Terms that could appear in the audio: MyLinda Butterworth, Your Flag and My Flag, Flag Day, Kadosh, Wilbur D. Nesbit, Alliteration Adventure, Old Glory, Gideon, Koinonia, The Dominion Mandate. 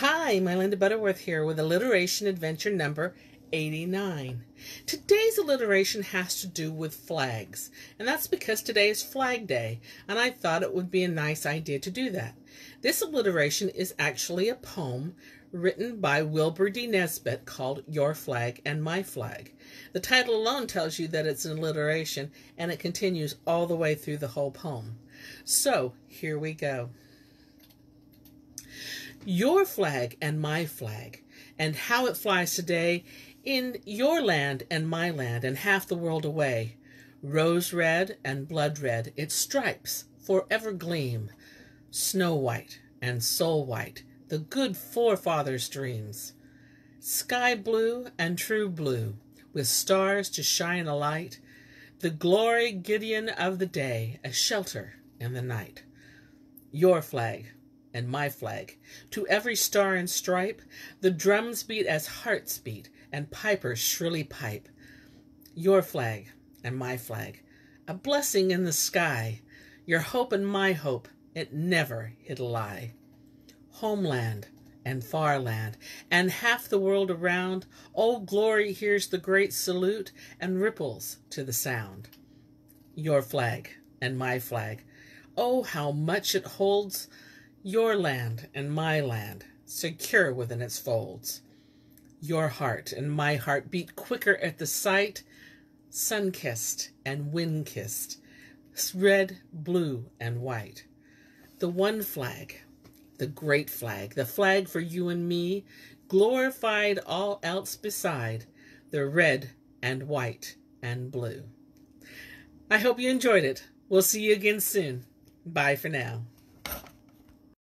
Hi, MyLinda Butterworth here with Alliteration Adventure number 89. Today's alliteration has to do with flags, and that's because today is Flag Day, and I thought it would be a nice idea to do that. This alliteration is actually a poem written by Wilbur D. Nesbit called Your Flag and My Flag. The title alone tells you that it's an alliteration, and it continues all the way through the whole poem. So, here we go. Your flag and my flag, and how it flies today in your land and my land and half the world away. Rose red and blood red, its stripes forever gleam. Snow white and soul white, the good forefathers' dreams. Sky blue and true blue, with stars to shine a light. The glory Gideon of the day, a shelter in the night. Your flag and my flag, to every star and stripe, the drums beat as hearts beat, and pipers shrilly pipe. Your flag and my flag, a blessing in the sky, your hope and my hope, it never hid a lie. Homeland and far land, and half the world around, old glory hears the great salute, and ripples to the sound. Your flag and my flag, oh how much it holds, your land and my land, secure within its folds. Your heart and my heart beat quicker at the sight, sun-kissed and wind-kissed, red, blue, and white. The one flag, the great flag, the flag for you and me, glorified all else beside, the red and white and blue. I hope you enjoyed it. We'll see you again soon. Bye for now.